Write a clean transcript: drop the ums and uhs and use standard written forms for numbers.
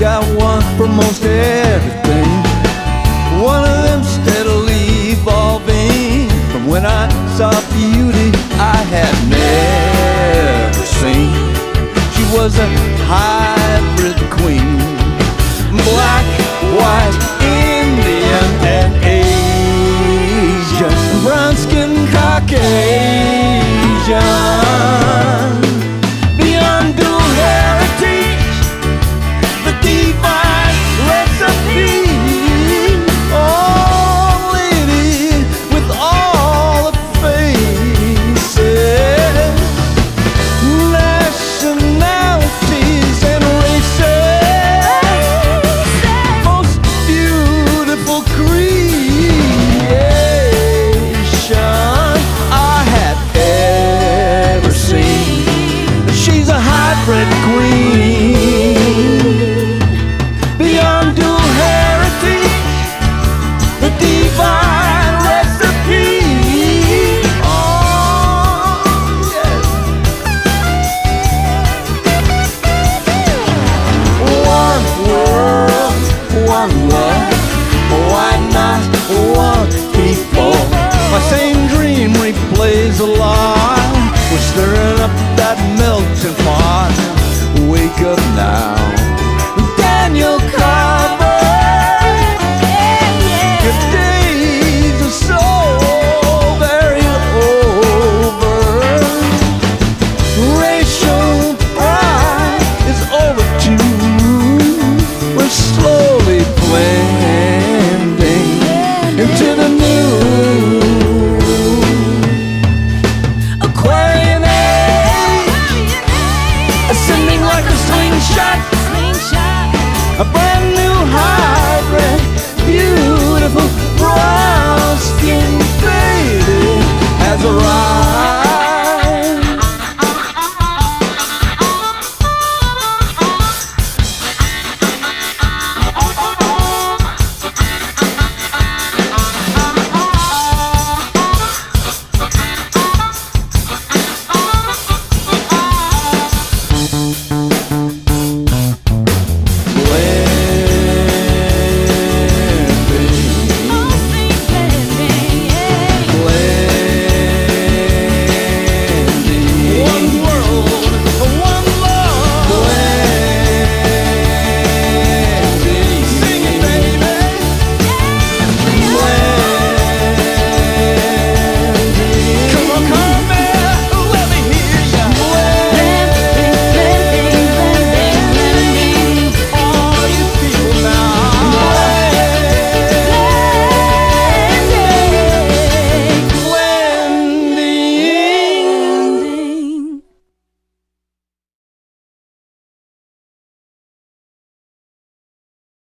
got one for most everything. One of them steadily evolving. From when I saw beauty I had never seen, she was a